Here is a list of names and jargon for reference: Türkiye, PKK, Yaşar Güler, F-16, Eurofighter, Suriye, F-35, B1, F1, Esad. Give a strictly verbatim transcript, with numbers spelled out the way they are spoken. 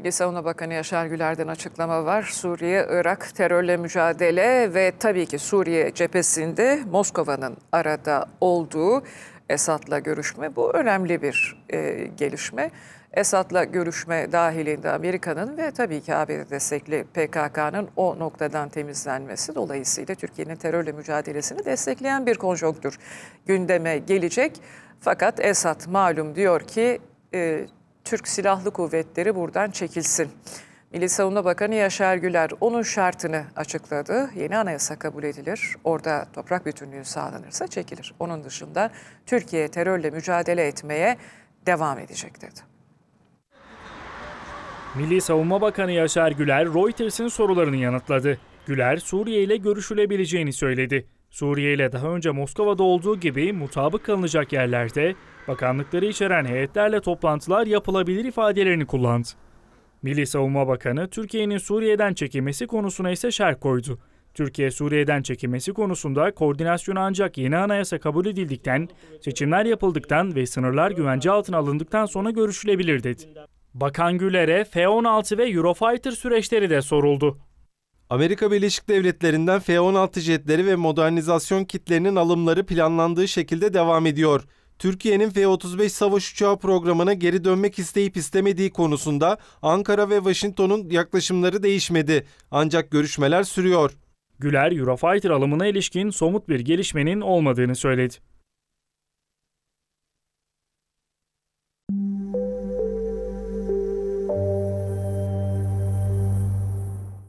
İli Savunma Bakanı Yaşar Güler'den açıklama var. Suriye, Irak, terörle mücadele ve tabii ki Suriye cephesinde Moskova'nın arada olduğu Esad'la görüşme. Bu önemli bir e, gelişme. Esad'la görüşme dahilinde Amerika'nın ve tabii ki A B D destekli P K K'nın o noktadan temizlenmesi, dolayısıyla Türkiye'nin terörle mücadelesini destekleyen bir konjonktür gündeme gelecek. Fakat Esad malum diyor ki e, Türk Silahlı Kuvvetleri buradan çekilsin. Milli Savunma Bakanı Yaşar Güler onun şartını açıkladı. Yeni anayasa kabul edilir. Orada toprak bütünlüğü sağlanırsa çekilir. Onun dışında Türkiye terörle mücadele etmeye devam edecek dedi. Milli Savunma Bakanı Yaşar Güler Reuters'in sorularını yanıtladı. Güler Suriye ile görüşülebileceğini söyledi. Suriye ile daha önce Moskova'da olduğu gibi mutabık kalınacak yerlerde bakanlıkları içeren heyetlerle toplantılar yapılabilir ifadelerini kullandı. Milli Savunma Bakanı Türkiye'nin Suriye'den çekilmesi konusuna ise şerh koydu. Türkiye Suriye'den çekilmesi konusunda koordinasyon ancak yeni anayasa kabul edildikten, seçimler yapıldıktan ve sınırlar güvence altına alındıktan sonra görüşülebilir dedi. Bakan Güler'e F on altı ve Eurofighter süreçleri de soruldu. Amerika Birleşik Devletleri'nden F on altı jetleri ve modernizasyon kitlerinin alımları planlandığı şekilde devam ediyor. Türkiye'nin F otuz beş savaş uçağı programına geri dönmek isteyip istemediği konusunda Ankara ve Washington'un yaklaşımları değişmedi. Ancak görüşmeler sürüyor. Güler, Eurofighter alımına ilişkin somut bir gelişmenin olmadığını söyledi.